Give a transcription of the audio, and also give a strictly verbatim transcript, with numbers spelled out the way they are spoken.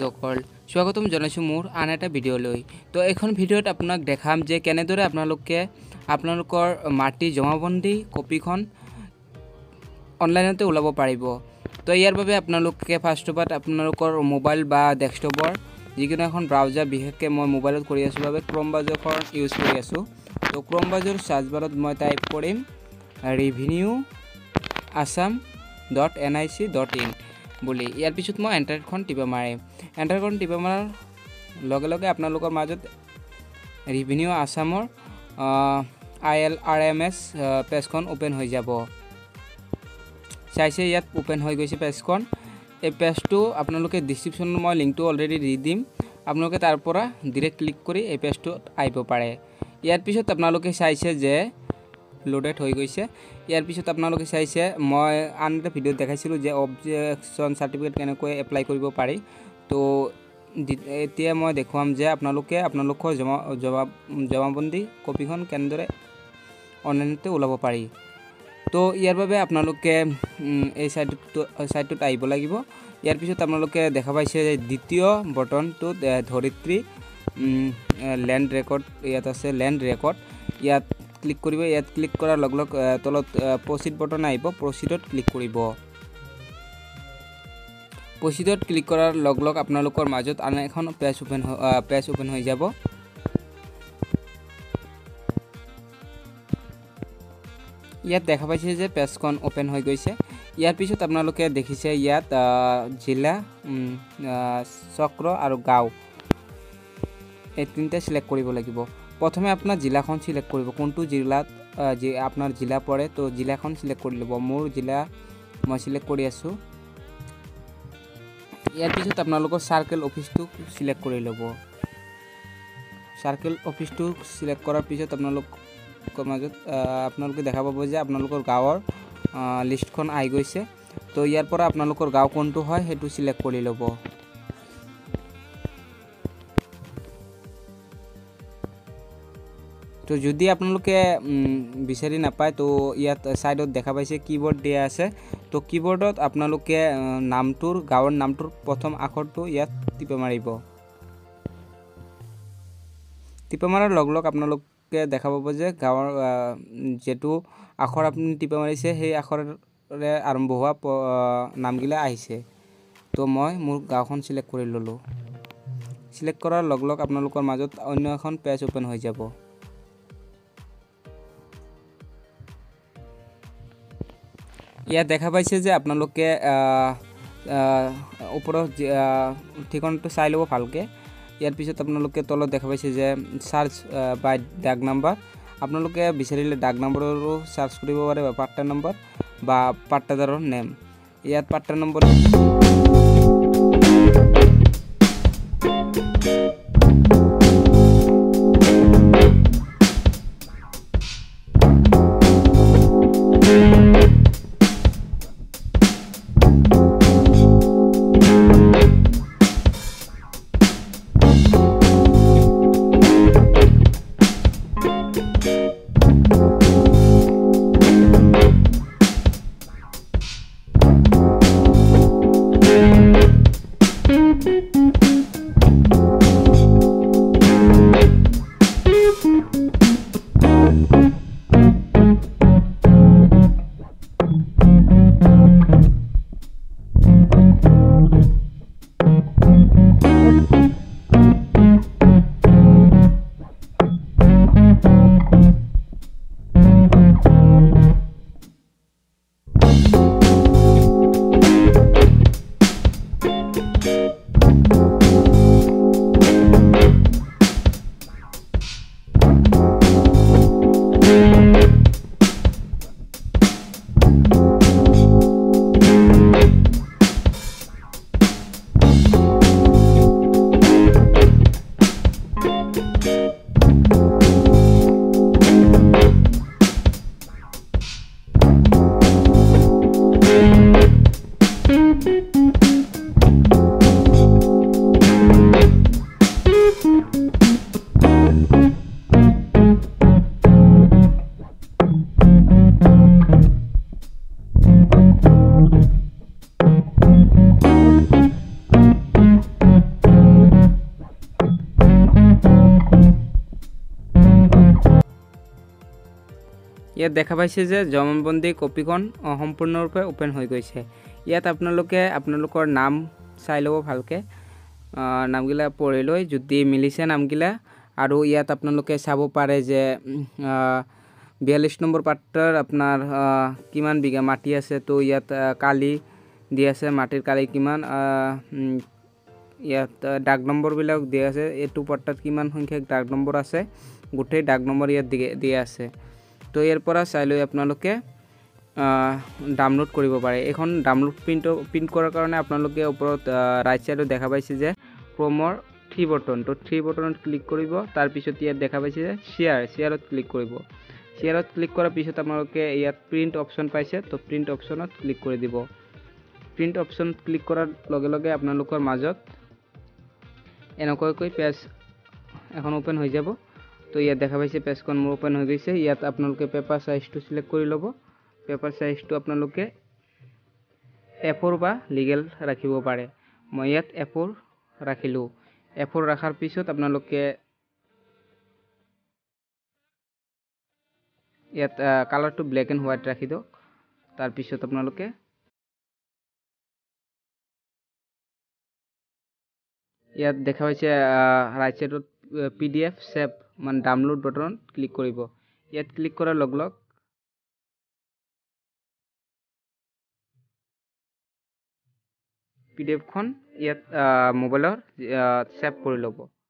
দকল স্বাগতম জানাইছো মোর আন এটা ভিডিও লৈ। তো এখন ভিডিওত আপোনাক দেখাম যে কেনেদৰে আপোনালোকে আপোনালোকৰ মাটি জমাবন্দী কপিখন অনলাইনতে উলাব পাৰিব। তো ইয়াৰ বাবে আপোনালোকে ফার্স্ট অফ অল আপোনালোকৰ মোবাইল বা ডেস্কটপৰ যিকোনো এখন ব্রাউজার বিশেষকৈ মই মোবাইলত কৰি আছো বাবে ক্রোম ব্রাউজারখন ইউজ কৰি আছো। তো ক্রোম ব্রাউজার সার্চ বাৰত মই টাইপ কৰিম revenue assam dot n i c dot in बोली यार पीछे मैं एंटारखन टीपा मारे एंटारखन टीपा मार लगे लगे अपना माजत revenue Assam I L R M S page open हो जाए चाहे इतना ओपेन हो गई पेज ये पेज तो अपने डिस्क्रिप्शन मैं लिंक तो अलरेडी दी दीम अपने तारपरा डायरेक्ट क्लिक कर पेज तो आब पे यार पीछे अपने चाहे लोडेड हो गई से यार पीछे अपने चाहिए मैं आन एट भिडिओ देखा जो ऑब्जेक्शन सर्टिफिकेट के एप्लाई पारि। तो इतना मैं देखाम जो अपने अपने जमा जमा जमाबंदी कपि के अनलाइन ऊल पारि। तो यार अपने साइट साइट आब लगे यार पीछे अपने देखा पासी द्वितीय बटन तो धरित्री लैंड रेकर्ड इतना आसे लैंड रेकर्ड इत क्लिक करिबो। यात क्लिक करार लग लग तलत प्रसिड बटन आइबो प्रसिडत क्लिक करिबो। प्रसिडत क्लिक करार लग लग आपनालोकर माजत आन एखन पेज ओपेन पेज ओपेन हो जाबो। यात देखा पाइसे जे पेजखन ओपेन हो गइसे। यार पिছত आपनालोके देखिसे यात जिला चक्र आरो गाँव ए तीनटा सिलेक्ट करिबो लागिबो। प्रथम अपना जिला सिलेक्ट कर जिला अपनार जिला पड़े तो जिला सिलेक्ट कर लो मोर जिला मैं सिलेक्ट कर पीछे अपना सर्कल ऑफिस सिलेक्ट कर लो सर्कल ऑफिस सिलेक्ट कर पीछे अपना मज अपने देखा पा जो अपने गाँवर लिस्ट आई गई से। तो यार अपना गाँव कौन तो है तो सिलेक्ट कर लो। तो यदि आपन विचारि नपाय तो इतना साइडत देखा पासी कीबोर्ड दिया आसे। तो कीबोर्डत आपन नामटोर गाँवर नामटोर प्रथम आखर तो इतना टिपा मारिब। टिपा मार लग लग आपन देखा पा जो गाँवर जेटू आखर आपन टिपा मारिसे हेई आखरे आरम्भ हुआ नामगिला आइसे। तो मैं मोर गाँवखन सिलेक्ट करि ललो। सिलेक्ट करार लग लग आपन माजत अन्य एखन पेज ओपेन हो जाब। इतना देखा पासी जो अपने ऊपर ठिकाना तो चाह लो भल्के। यार पीछे अपने तलत देखा पासी जो सार्च बाय डाक नम्बर अपने विचारे डाक नम्बर सार्च कर पट्टा नम्बर बा पट्टादार नेम इतना पट्टा नम्बर इत देखा पासी जो जमाबंदी कपिखन सम्पूर्णरूपे ओपेन हो गई है। इतना अपने अपने नाम चाय लोग भालके नामगिला पढ़ी लो जो मिलीसे नामगिला और इतना अपने चाब पे जे बयाल्लिस नम्बर पात्र अपनार किमान बिघा माटी आसे तो इतना काली दी आसे माटिर काली किमान इतना डाक नम्बर बिल दी आसे यू पट्टात किमान संख्यक डाक नम्बर आसे गोटे डाक नम्बर इतना दी आसे तो यार चाय लो अपने डाउनलोड करिबो पारे। एखन डाउनलोड प्रिंट प्रिंट करार कारणे आपनालोके उपरत राइट साइडत देखा पाइछे जे क्रोमर थ्री बटन तो थ्री बटन क्लिक करिब तार पिছত इयात देखा पाइछे जे शेयर शेयरत क्लिक करिब शेयरत क्लिक करार पिছত आपनालोके इयात प्रिंट अपशन पाइछे तो प्रिंट अपशनत क्लिक करि दिब। प्रिंट अपशन क्लिक करार लगे लगे आपनालोकर माजत एनकयकै पेज एखन ओपेन होइ जाब। तो इयात देखा पाइछे पेजखन मोर ओपेन होइ गइसे। इयात आपनालोके पेपार साइजटु सिलेक्ट करि लब। पेपर साइज तो अपना लोग के एफोर बा लीगल राखिबो पारे। मैं इयात एफोर राखिलो। एफोर राखार पिछत अपना लोग के इयात कलर तो ब्लैक एंड ह्वाइट राखि दो। तार पिछत अपना लोग के इयात देखा पाइछे राइट साइडत पीडीएफ सेव मान डाउनलोड बटन क्लिक करिबो। इयात क्लिक करार लग लग पीडीएफ खन इयात मोबाइलर सेव कर लब।